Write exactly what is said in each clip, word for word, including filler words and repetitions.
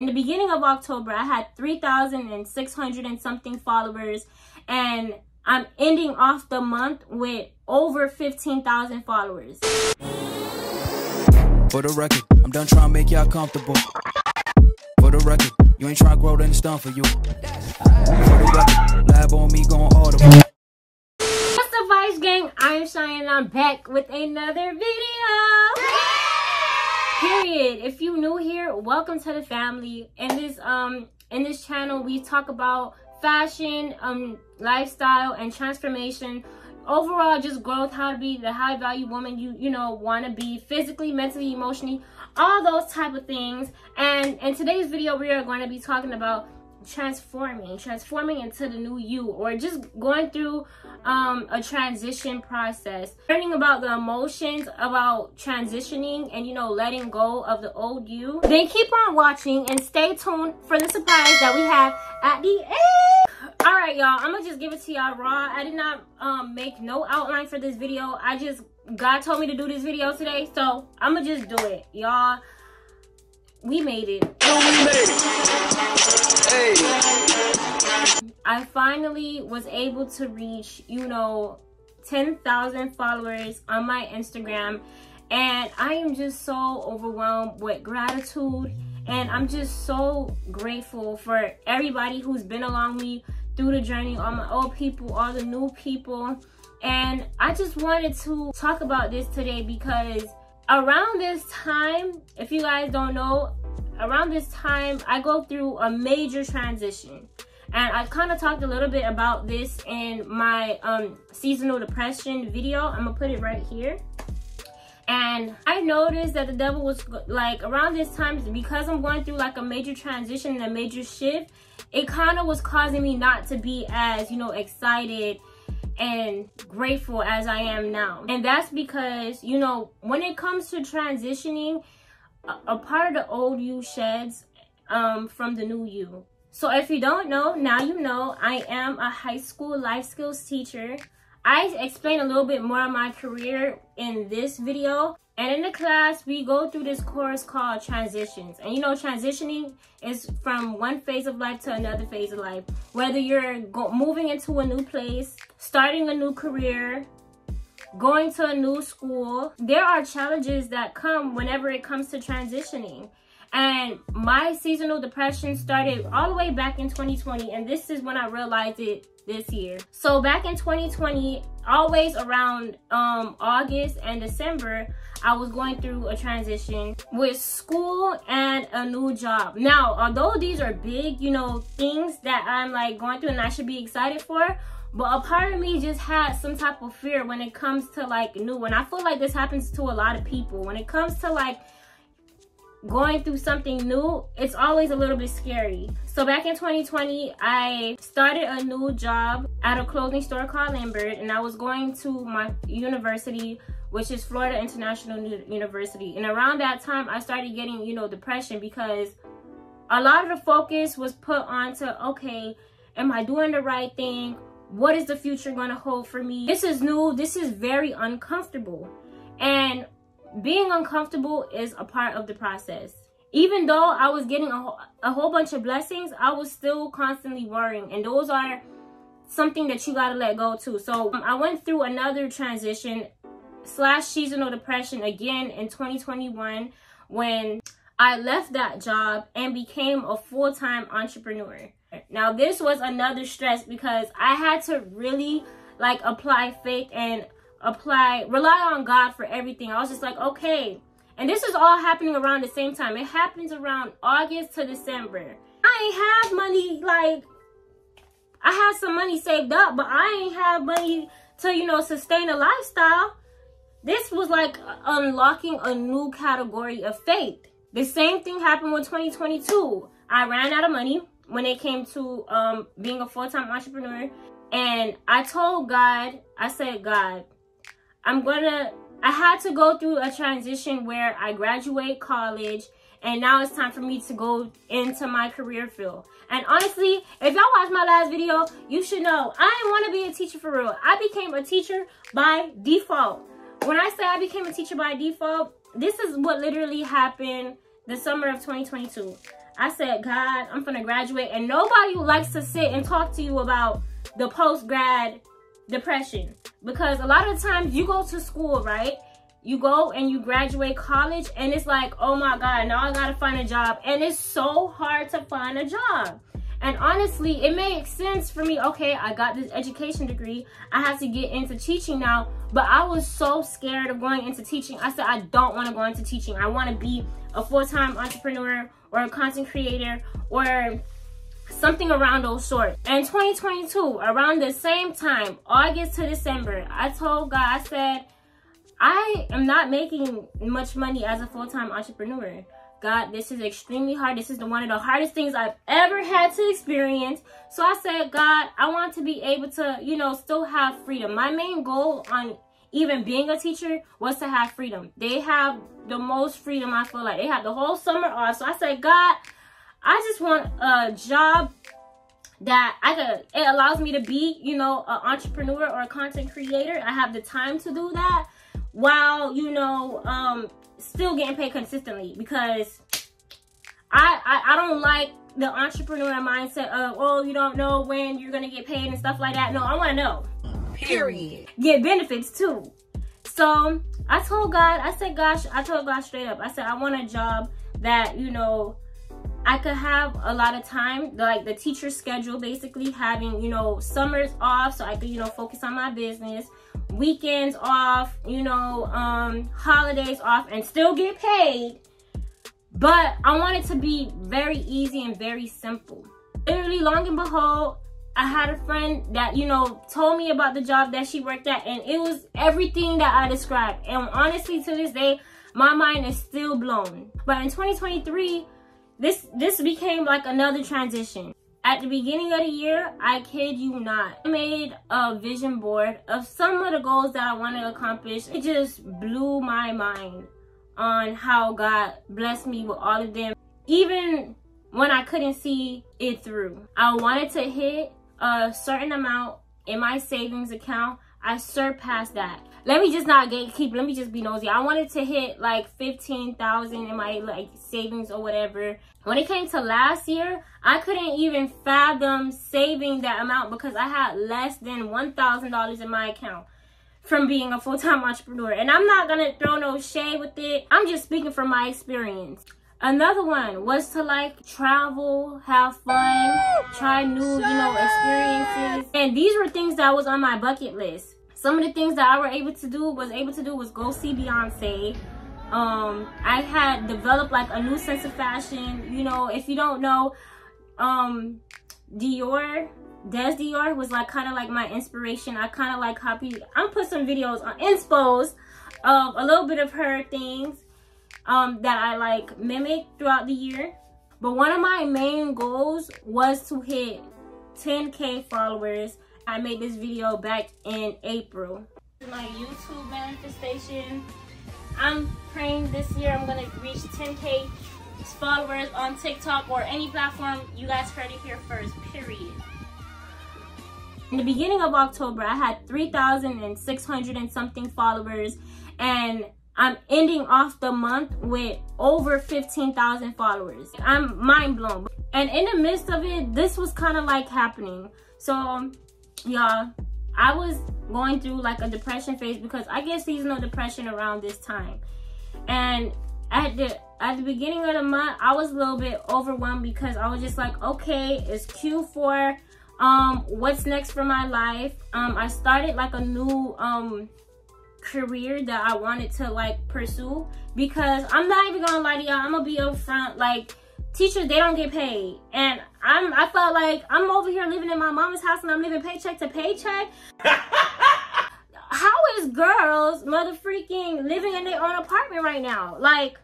In the beginning of October, I had three thousand six hundred and something followers, and I'm ending off the month with over fifteen thousand followers. For the record, I'm done trying to make y'all comfortable. For the record, you ain't trying to grow, then it's done for you. For the record, lab on me going audible. What's up, Vice Gang? I'm Chyann, and I'm back with another video. Period. If you're new here, welcome to the family. In this um in this channel, we talk about fashion, um lifestyle, and transformation. Overall, just growth, how to be the high value woman you you know want to be, physically, mentally, emotionally, all those type of things. And in today's video, we are going to be talking about transforming transforming into the new you, or just going through um a transition process, learning about the emotions about transitioning and you know letting go of the old you. Then keep on watching and stay tuned for the surprise that we have at the end. All right, y'all, I'm gonna just give it to y'all raw. I did not um make no outline for this video. I just, God told me to do this video today, so I'm gonna just do it, y'all. We made it. Hey. I finally was able to reach, you know, ten thousand followers on my Instagram. And I am just so overwhelmed with gratitude. And I'm just so grateful for everybody who's been along me through the journey, all my old people, all the new people. And I just wanted to talk about this today because around this time, if you guys don't know, around this time I go through a major transition, and I kind of talked a little bit about this in my um seasonal depression video. I'm gonna put it right here. And I noticed that the devil was like, around this time, because I'm going through like a major transition and a major shift, it kind of was causing me not to be as, you know, excited and grateful as I am now. And that's because, you know, when it comes to transitioning, a, a part of the old you sheds um, from the new you. So if you don't know, now you know. I am a high school life skills teacher. I explain a little bit more of my career in this video. And in the class, we go through this course called transitions. And you know, transitioning is from one phase of life to another phase of life. Whether you're go moving into a new place, starting a new career, going to a new school, there are challenges that come whenever it comes to transitioning. And my seasonal depression started all the way back in twenty twenty. And this is when I realized it this year. So back in twenty twenty, always around um, August and December, I was going through a transition with school and a new job. Now, although these are big, you know, things that I'm like going through and I should be excited for, but a part of me just had some type of fear when it comes to like new. And I feel like this happens to a lot of people. When it comes to like going through something new, it's always a little bit scary. So back in twenty twenty, I started a new job at a clothing store called Lambert, and I was going to my university, which is Florida International University. And around that time, I started getting, you know, depression, because a lot of the focus was put onto, okay, am I doing the right thing? What is the future going to hold for me? This is new. This is very uncomfortable. And being uncomfortable is a part of the process. Even though I was getting a, a whole bunch of blessings, I was still constantly worrying, and those are something that you gotta let go to. So um, I went through another transition slash seasonal depression again in twenty twenty-one, when I left that job and became a full-time entrepreneur. Now this was another stress, because I had to really like apply faith and apply rely on God for everything. I was just like, okay. And this is all happening around the same time. It happens around August to December. I ain't have money, like I had some money saved up, but I ain't have money to, you know, sustain a lifestyle. This was like unlocking a new category of faith. The same thing happened with twenty twenty-two. I ran out of money when it came to um being a full-time entrepreneur, and I told God, I said, God, I'm gonna, I had to go through a transition where I graduate college, and now it's time for me to go into my career field. And honestly, if y'all watched my last video, you should know I didn't want to be a teacher for real. I became a teacher by default. When I say I became a teacher by default, this is what literally happened the summer of twenty twenty-two. I said, God, I'm finna graduate. And nobody likes to sit and talk to you about the post-grad depression. Because a lot of times you go to school, right? You go and you graduate college and it's like, oh my God, now I gotta find a job. And it's so hard to find a job. And honestly, it makes sense for me. Okay, I got this education degree. I have to get into teaching now. But I was so scared of going into teaching. I said, I don't want to go into teaching. I want to be a full-time entrepreneur or a content creator or something around those sorts. In twenty twenty-two, around the same time, August to December, I told God, I said, I am not making much money as a full-time entrepreneur. God, this is extremely hard. This is the one of the hardest things I've ever had to experience. So I said, God, I want to be able to, you know, still have freedom. My main goal on even being a teacher was to have freedom. They have the most freedom, I feel like. They have the whole summer off. So I said, God, I just want a job that I could, it allows me to be, you know, an entrepreneur or a content creator. I have the time to do that while, you know, um, still getting paid consistently, because I, I I don't like the entrepreneur mindset of, oh, you don't know when you're gonna get paid and stuff like that. No, I want to know. Period. Get benefits too. So I told God, I said, gosh, I told God straight up. I said, I want a job that, you know, I could have a lot of time, like the teacher schedule, basically having, you know, summers off so I could, you know, focus on my business. Weekends off, you know, um, holidays off, and still get paid. But I want it to be very easy and very simple. Literally, long and behold, I had a friend that, you know, told me about the job that she worked at, and it was everything that I described. And honestly, to this day, my mind is still blown. But in twenty twenty-three, this this became like another transition. At the beginning of the year, I kid you not, I made a vision board of some of the goals that I wanted to accomplish. It just blew my mind on how God blessed me with all of them, even when I couldn't see it through. I wanted to hit a certain amount in my savings account. I surpassed that. Let me just not gatekeep. Let me just be nosy. I wanted to hit like fifteen thousand in my like savings or whatever. When it came to last year, I couldn't even fathom saving that amount because I had less than one thousand dollars in my account from being a full-time entrepreneur. And I'm not gonna throw no shade with it. I'm just speaking from my experience. Another one was to like travel, have fun, try new, you know, experiences. And these were things that was on my bucket list. Some of the things that I were able to do was able to do was go see Beyonce. Um, I had developed like a new sense of fashion. You know, if you don't know, um, Dior, Des Dior was like kind of like my inspiration. I kind of like copied. I'm put some videos on Inspos of a little bit of her things. Um, that I like mimic throughout the year. But one of my main goals was to hit ten K followers. I made this video back in April. My YouTube manifestation. I'm praying this year I'm gonna reach ten K followers on TikTok or any platform. You guys heard it here first, period. In the beginning of October, I had three thousand six hundred and something followers, and I'm ending off the month with over fifteen thousand followers. I'm mind blown. And in the midst of it, this was kind of like happening. So y'all, I was going through like a depression phase because I get seasonal depression around this time. And at the, at the beginning of the month, I was a little bit overwhelmed because I was just like, okay, it's Q four. Um, what's next for my life? Um, I started like a new, um, career that I wanted to like pursue, because I'm not even gonna lie to y'all, I'm gonna be upfront, like teachers, they don't get paid, and I'm I felt like I'm over here living in my mama's house and I'm living paycheck to paycheck. How is girls mother freaking living in their own apartment right now? Like,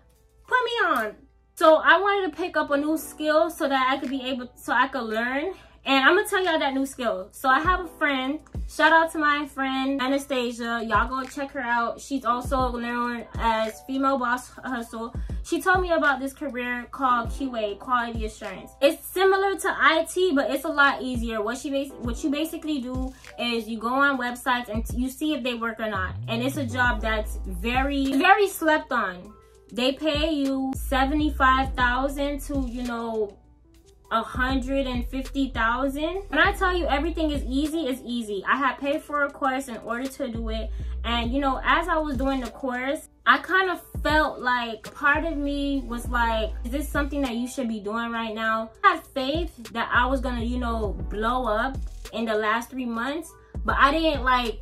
put me on. So I wanted to pick up a new skill so that I could be able, so I could learn. And I'm gonna tell y'all that new skill. So I have a friend, shout out to my friend Anastasia. Y'all go check her out. She's also known as Female Boss Hustle. She told me about this career called Q A, quality assurance. It's similar to I T, but it's a lot easier. What she bas what you basically do is you go on websites and you see if they work or not. And it's a job that's very, very slept on. They pay you seventy-five thousand dollars to, you know, one hundred fifty thousand dollars. When I tell you everything is easy, it's easy. I had paid for a course in order to do it. And, you know, as I was doing the course, I kind of felt like part of me was like, is this something that you should be doing right now? I had faith that I was gonna, you know, blow up in the last three months, but I didn't like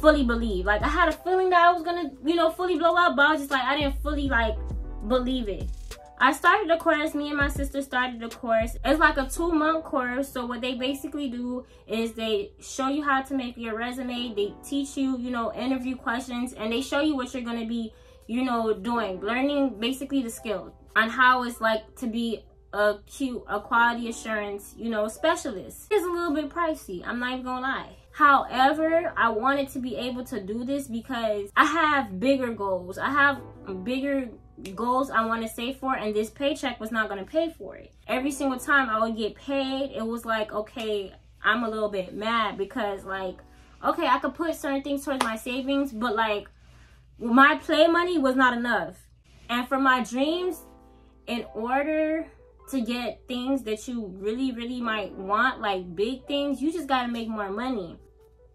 fully believe. Like I had a feeling that I was gonna, you know, fully blow up, but I was just like, I didn't fully like believe it. I started the course, me and my sister started the course. It's like a two month course. So what they basically do is they show you how to make your resume. They teach you, you know, interview questions, and they show you what you're gonna be, you know, doing, learning basically the skill on how it's like to be a Q, a quality assurance, you know, specialist. It's a little bit pricey, I'm not even gonna lie. However, I wanted to be able to do this because I have bigger goals. I have bigger goals I want to save for, and this paycheck was not going to pay for it. Every single time I would get paid, it was like, okay, I'm a little bit mad because like, okay, I could put certain things towards my savings, but like my play money was not enough. And for my dreams, in order to get things that you really, really might want, like big things, you just got to make more money.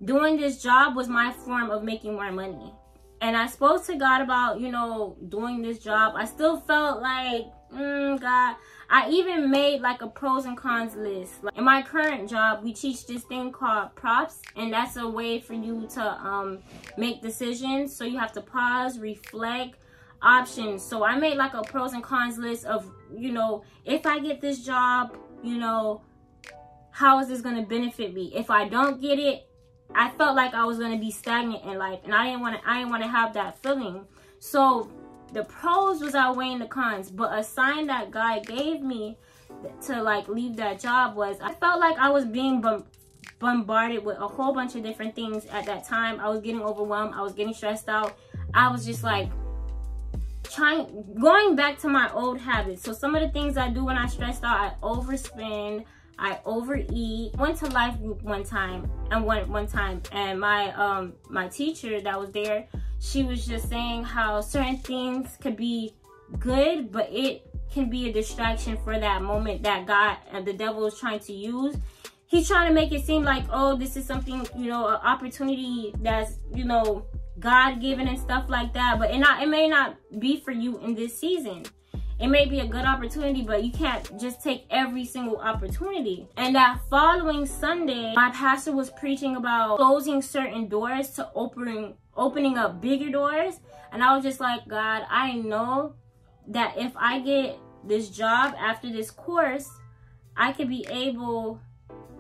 Doing this job was my form of making more money. And I spoke to God about, you know, doing this job. I still felt like, mm, God. I even made like a pros and cons list. Like, in my current job, we teach this thing called props. And that's a way for you to um, make decisions. So you have to pause, reflect, options. So I made like a pros and cons list of, you know, if I get this job, you know, how is this going to benefit me? If I don't get it, I felt like I was gonna be stagnant in life, and I didn't want to. I didn't want to have that feeling. So the pros was outweighing the cons. But a sign that God gave me to like leave that job was I felt like I was being bom bombarded with a whole bunch of different things at that time. I was getting overwhelmed. I was getting stressed out. I was just like trying going back to my old habits. So some of the things I do when I stressed out, I overspend. I overeat. Went to life group one time and one one time, and my um my teacher that was there, she was just saying how certain things could be good, but it can be a distraction for that moment that God and the devil is trying to use. He's trying to make it seem like, oh, this is something, you know, an opportunity that's, you know, God given and stuff like that. But it not it may not be for you in this season. It may be a good opportunity, but you can't just take every single opportunity. And that following Sunday, my pastor was preaching about closing certain doors to opening opening up bigger doors. And I was just like, God, I know that if I get this job after this course, I could be able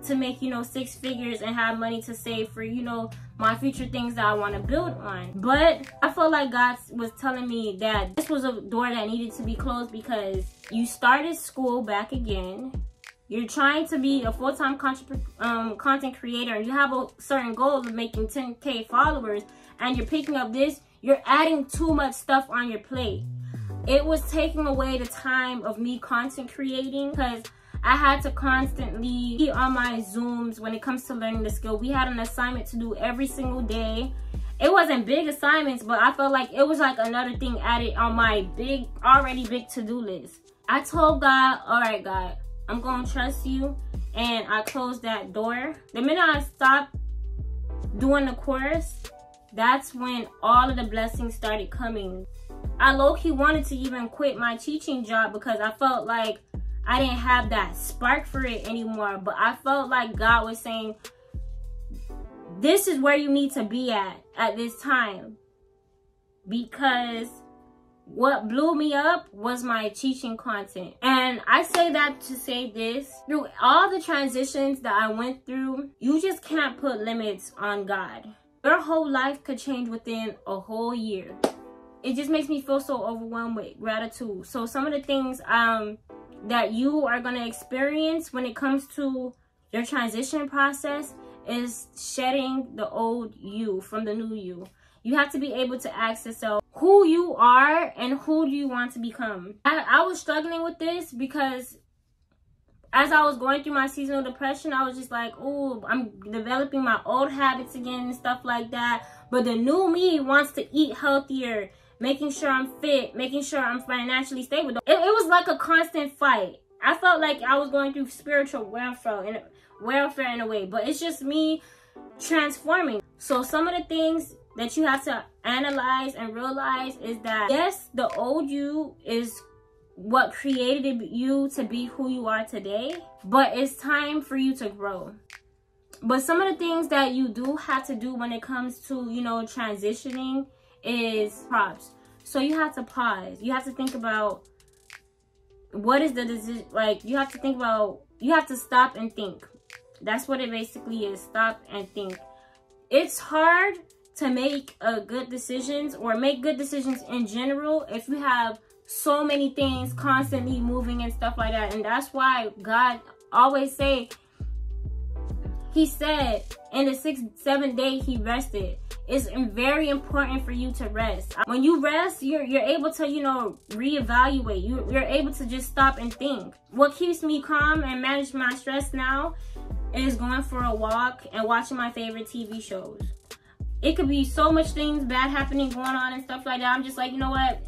to make, you know, six figures and have money to save for, you know, my future things that I want to build on. But I felt like God was telling me that this was a door that needed to be closed because you started school back again. You're trying to be a full-time um, content creator, and you have a certain goal of making ten K followers, and you're picking up this, you're adding too much stuff on your plate. It was taking away the time of me content creating because I had to constantly be on my Zooms when it comes to learning the skill. We had an assignment to do every single day. It wasn't big assignments, but I felt like it was like another thing added on my big, already big to-do list. I told God, all right, God, I'm going to trust you. And I closed that door. The minute I stopped doing the course, that's when all of the blessings started coming. I low-key wanted to even quit my teaching job because I felt like I didn't have that spark for it anymore, but I felt like God was saying, this is where you need to be at, at this time. Because what blew me up was my teaching content. And I say that to say this, through all the transitions that I went through, you just can't put limits on God. Your whole life could change within a whole year. It just makes me feel so overwhelmed with gratitude. So some of the things, um, that you are going to experience when it comes to your transition process is shedding the old you from the new you. You have to be able to ask yourself who you are and who do you want to become. I, I was struggling with this because as I was going through my seasonal depression, I was just like, oh, I'm developing my old habits again and stuff like that. But the new me wants to eat healthier making sure I'm fit, making sure I'm financially stable. It, it was like a constant fight. I felt like I was going through spiritual welfare in, welfare in a way, but it's just me transforming. So some of the things that you have to analyze and realize is that, yes, the old you is what created you to be who you are today, but it's time for you to grow. But some of the things that you do have to do when it comes to, you know, transitioning is props. So you have to pause. You have to think about what is the decision, like you have to think about, you have to stop and think. That's what it basically is, stop and think. It's hard to make a good decisions or make good decisions in general if you have so many things constantly moving and stuff like that. And that's why God always say, he said in the sixth, seventh day he rested. It's very important for you to rest. When you rest, you're, you're able to, you know, reevaluate. You, you're able to just stop and think. What keeps me calm and manage my stress now is going for a walk and watching my favorite T V shows. It could be so much things bad happening going on and stuff like that. I'm just like, you know what?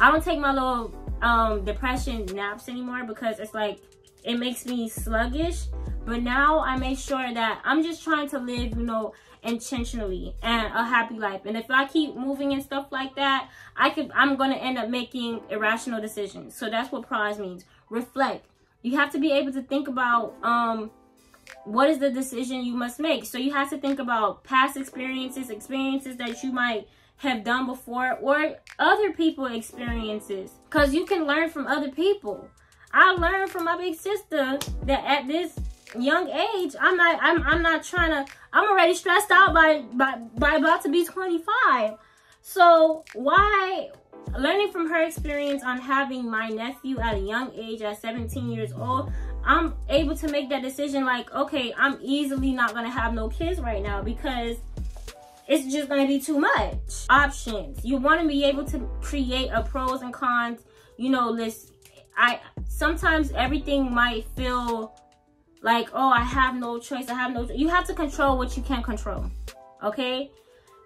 I don't take my little um, depression naps anymore because it's like, it makes me sluggish. But now I make sure that I'm just trying to live, you know, intentionally and a happy life. And if I keep moving and stuff like that, I could, I'm going to end up making irrational decisions. So that's what pause means. Reflect. You have to be able to think about um, what is the decision you must make. So you have to think about past experiences, experiences that you might have done before, or other people's experiences, because you can learn from other people. I learned from my big sister that at this young age, I'm not, I'm, I'm not trying to, I'm already stressed out by, by, by about to be twenty-five. So why, learning from her experience on having my nephew at a young age, at seventeen years old, I'm able to make that decision like, okay, I'm easily not going to have no kids right now because it's just going to be too much. Options. You want to be able to create a pros and cons, you know, list. I sometimes everything might feel like, oh, I have no choice, I have no choice. You have to control what you can control, okay?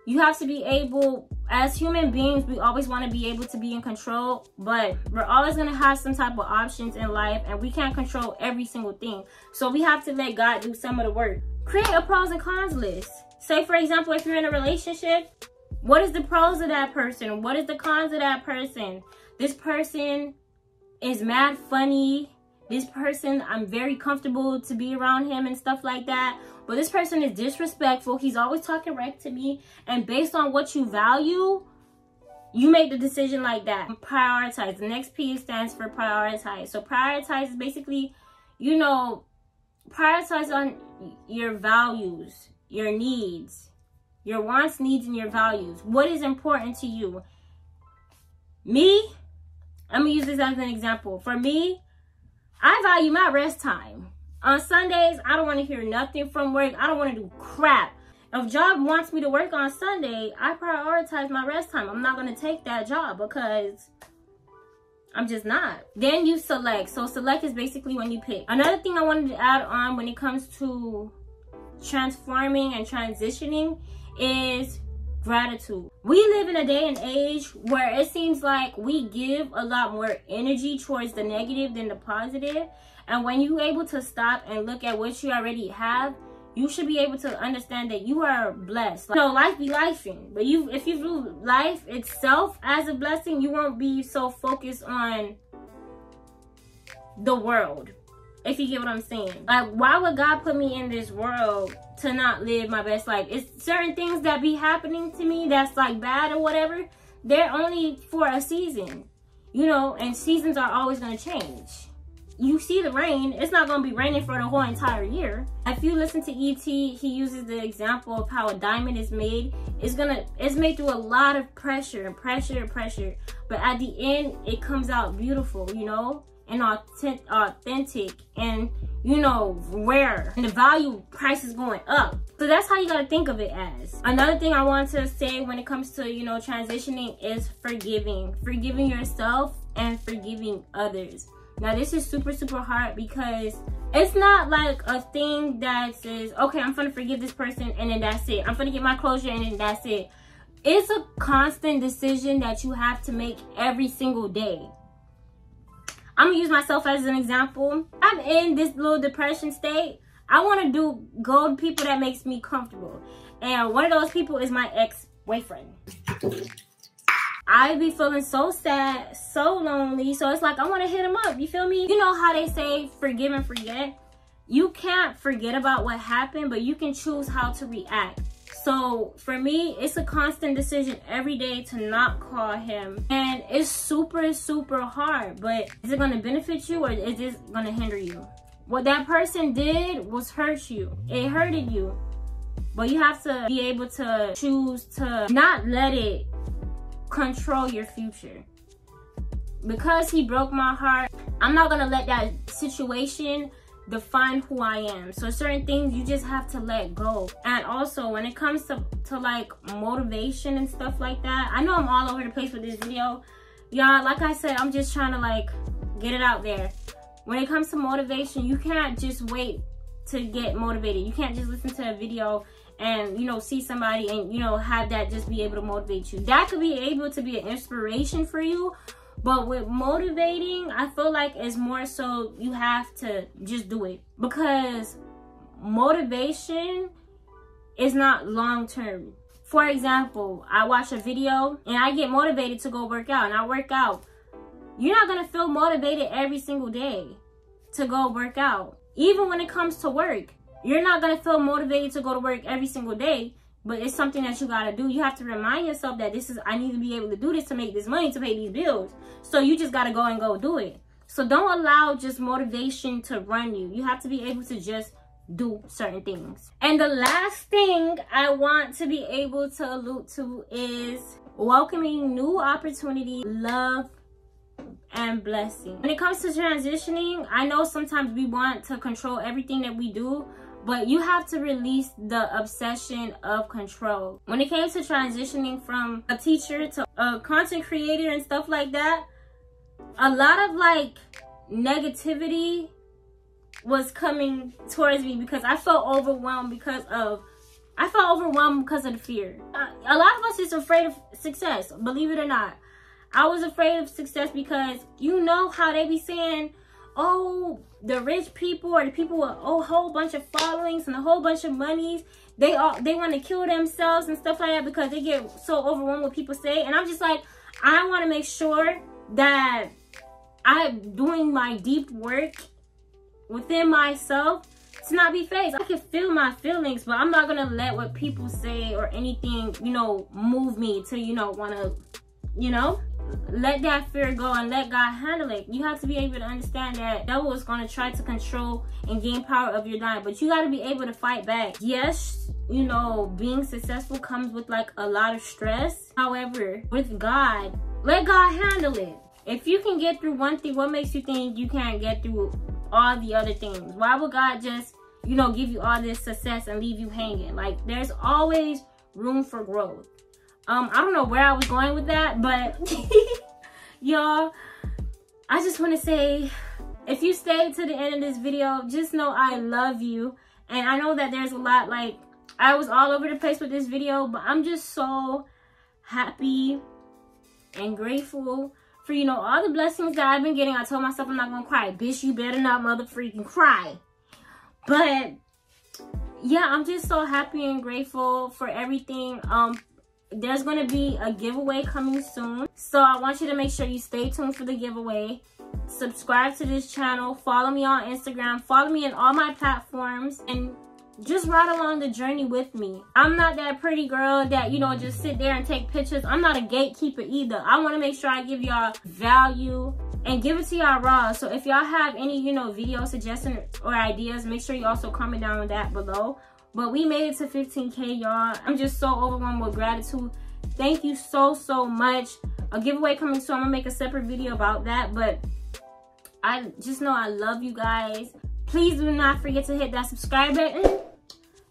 You have to be able, as human beings, we always want to be able to be in control, but we're always going to have some type of options in life, and we can't control every single thing. So we have to let God do some of the work. Create a pros and cons list. Say, for example, if you're in a relationship, what is the pros of that person? What is the cons of that person? This person is mad funny, this person I'm very comfortable to be around him and stuff like that, but this person is disrespectful, he's always talking right to me. And based on what you value, you make the decision like that. Prioritize. The next P stands for prioritize. So prioritize is basically, you know, prioritize on your values, your needs, your wants, needs, and your values. What is important to you? Me, I'm gonna use this as an example. For me, I value my rest time. On Sundays, I don't want to hear nothing from work. I don't want to do crap. If job wants me to work on Sunday, I prioritize my rest time. I'm not going to take that job because I'm just not. Then you select. So select is basically when you pick. Another thing I wanted to add on when it comes to transforming and transitioning is gratitude. We live in a day and age where it seems like we give a lot more energy towards the negative than the positive. And when you're able to stop and look at what you already have, you should be able to understand that you are blessed. Like, you know, life be lifing, but you, if you view life itself as a blessing, you won't be so focused on the world, if you get what I'm saying. Like, why would God put me in this world to not live my best life? It's certain things that be happening to me that's like bad or whatever, they're only for a season, you know, and seasons are always going to change. You see the rain, it's not going to be raining for the whole entire year. If you listen to E T, he uses the example of how a diamond is made. It's gonna, it's made through a lot of pressure and pressure and pressure, but at the end it comes out beautiful, you know, and authentic, and, you know, rare, and the value price is going up. So that's how you gotta think of it as. Another thing I want to say when it comes to, you know, transitioning is forgiving. Forgiving yourself and forgiving others. Now this is super, super hard because it's not like a thing that says, okay, I'm gonna forgive this person and then that's it. I'm gonna get my closure and then that's it. It's a constant decision that you have to make every single day. I'm gonna use myself as an example. I'm in this little depression state. I want to do go to people that makes me comfortable, and one of those people is my ex-boyfriend. I be feeling so sad, so lonely, so it's like I want to hit him up, you feel me? You know how they say forgive and forget? You can't forget about what happened, but you can choose how to react. So for me, it's a constant decision every day to not call him, and it's super super hard, but is it going to benefit you or is this going to hinder you? What that person did was hurt you. It hurted you. But you have to be able to choose to not let it control your future. Because he broke my heart, I'm not gonna let that situation define who I am. So certain things you just have to let go. And also when it comes to, to like motivation and stuff like that, I know I'm all over the place with this video. Y'all, like I said, I'm just trying to like get it out there. When it comes to motivation, you can't just wait to get motivated. You can't just listen to a video and, you know, see somebody and, you know, have that just be able to motivate you. That could be able to be an inspiration for you. But with motivating, I feel like it's more so you have to just do it. Because motivation is not long term. For example, I watch a video and I get motivated to go work out and I work out. You're not gonna feel motivated every single day to go work out. Even when it comes to work, you're not gonna feel motivated to go to work every single day, but it's something that you gotta do. You have to remind yourself that this is, I need to be able to do this to make this money, to pay these bills. So you just gotta go and go do it. So don't allow just motivation to run you. You have to be able to just do certain things. And the last thing I want to be able to allude to is welcoming new opportunity, love, and blessing. When it comes to transitioning, I know sometimes we want to control everything that we do, but you have to release the obsession of control. When it came to transitioning from a teacher to a content creator and stuff like that, a lot of like negativity was coming towards me because I felt overwhelmed because of I felt overwhelmed because of the fear. A lot of us is afraid of success, believe it or not. I was afraid of success because you know how they be saying, oh, the rich people or the people with a whole bunch of followings and a whole bunch of monies, they all they want to kill themselves and stuff like that because they get so overwhelmed with people say. And I'm just like, I want to make sure that I'm doing my deep work within myself to not be faced. I can feel my feelings, but I'm not gonna let what people say or anything, you know, move me to, you know, want to, you know, let that fear go and let God handle it. You have to be able to understand that devil is going to try to control and gain power of your life, but you got to be able to fight back. Yes, you know, being successful comes with like a lot of stress. However, with God, let God handle it. If you can get through one thing, what makes you think you can't get through all the other things? Why would God just, you know, give you all this success and leave you hanging? Like, there's always room for growth. Um, I don't know where I was going with that, but y'all, I just want to say, if you stayed to the end of this video, just know I love you. And I know that there's a lot, like, I was all over the place with this video, but I'm just so happy and grateful for, you know, all the blessings that I've been getting. I told myself I'm not going to cry. Bitch, you better not mother freaking cry. But, yeah, I'm just so happy and grateful for everything. Um... There's going to be a giveaway coming soon, so I want you to make sure you stay tuned for the giveaway. Subscribe to this channel, follow me on Instagram, follow me on all my platforms, and just ride along the journey with me. I'm not that pretty girl that, you know, just sit there and take pictures. I'm not a gatekeeper either. I want to make sure I give y'all value and give it to y'all raw. So if y'all have any, you know, video suggestions or ideas, make sure you also comment down that below. But we made it to fifteen K, y'all. I'm just so overwhelmed with gratitude. Thank you so, so much. A giveaway coming soon. I'm going to make a separate video about that. But I just know I love you guys. Please do not forget to hit that subscribe button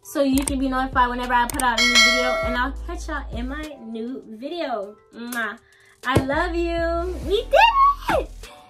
so you can be notified whenever I put out a new video. And I'll catch y'all in my new video. Mwah. I love you. We did it!